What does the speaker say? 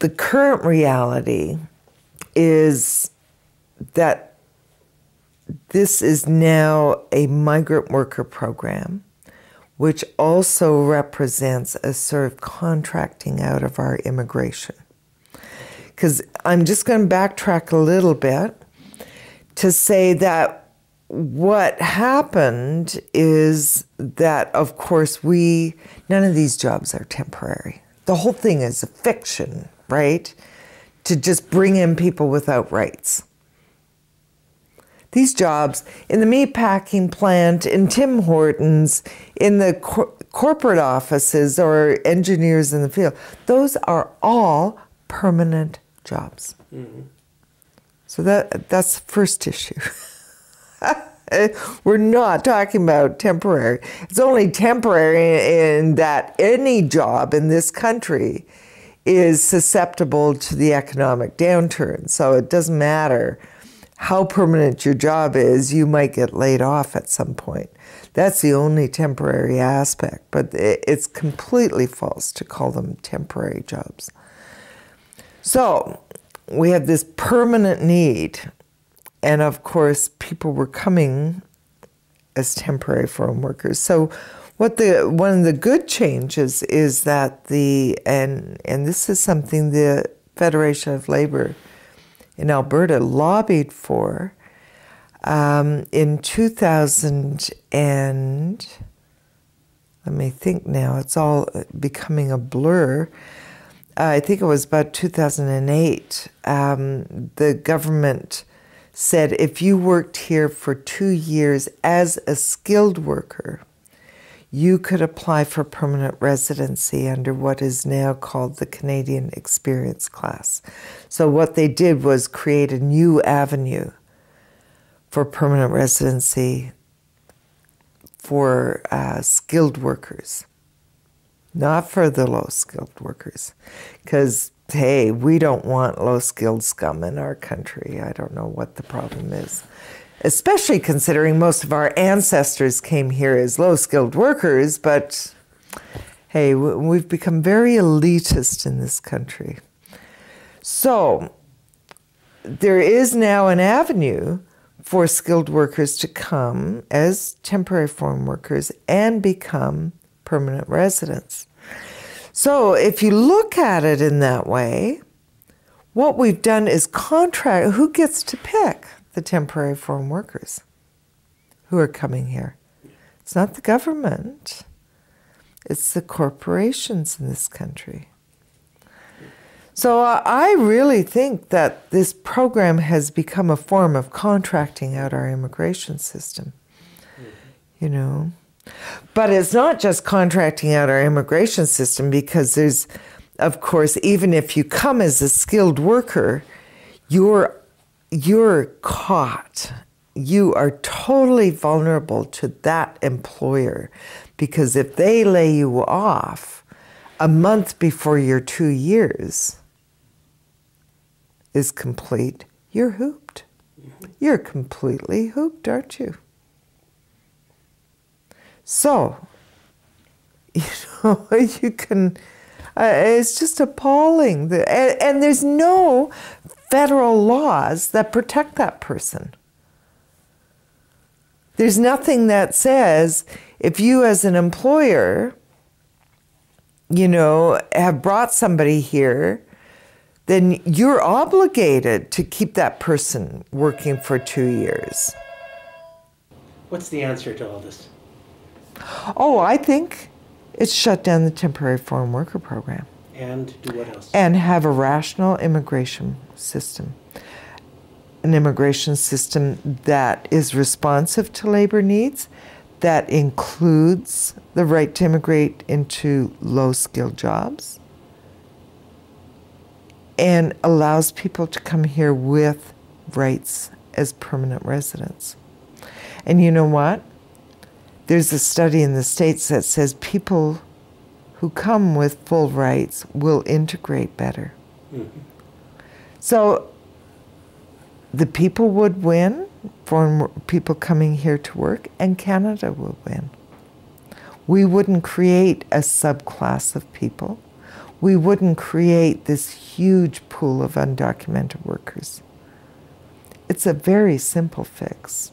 The current reality is that this is now a migrant worker program, which also represents a sort of contracting out of our immigration. Because I'm just going to backtrack a little bit to say that what happened is that, of course, none of these jobs are temporary. The whole thing is a fiction, right? To just bring in people without rights. These jobs in the meatpacking plant, in Tim Hortons, in the corporate offices or engineers in the field, those are all permanent jobs. Mm-hmm. So that's the first issue. We're not talking about temporary. It's only temporary in that any job in this country is susceptible to the economic downturn. So it doesn't matter how permanent your job is, you might get laid off at some point. That's the only temporary aspect, but it's completely false to call them temporary jobs. So we have this permanent need, and of course people were coming as temporary foreign workers. So one of the good changes is that and this is something the Federation of Labor in Alberta lobbied for in 2000, and let me think now, it's all becoming a blur. I think it was about 2008, the government said if you worked here for 2 years as a skilled worker, you could apply for permanent residency under what is now called the Canadian Experience Class. So what they did was create a new avenue for permanent residency for skilled workers, not for the low-skilled workers. Because, hey, we don't want low-skilled scum in our country. I don't know what the problem is. Especially considering most of our ancestors came here as low-skilled workers, but hey, we've become very elitist in this country. So there is now an avenue for skilled workers to come as temporary foreign workers and become permanent residents. So if you look at it in that way, what we've done is contract. Who gets to pick the temporary foreign workers who are coming here? It's not the government. It's the corporations in this country. So I really think that this program has become a form of contracting out our immigration system, you know. But it's not just contracting out our immigration system, because there's, of course, even if you come as a skilled worker, you're caught. You are totally vulnerable to that employer, because if they lay you off a month before your 2 years is complete, you're hooped. You're completely hooped, aren't you? So, you know, you can, it's just appalling. And there's no federal laws that protect that person. There's nothing that says if you as an employer, you know, have brought somebody here, then you're obligated to keep that person working for 2 years. What's the answer to all this? Oh, I think it's shut down the temporary foreign worker program. And do what else? And have a rational immigration system. An immigration system that is responsive to labor needs, that includes the right to immigrate into low-skilled jobs, and allows people to come here with rights as permanent residents. And you know what? There's a study in the States that says people who come with full rights will integrate better. Mm-hmm. So the people would win, foreign people coming here to work, and Canada will win. We wouldn't create a subclass of people. we wouldn't create this huge pool of undocumented workers. It's a very simple fix.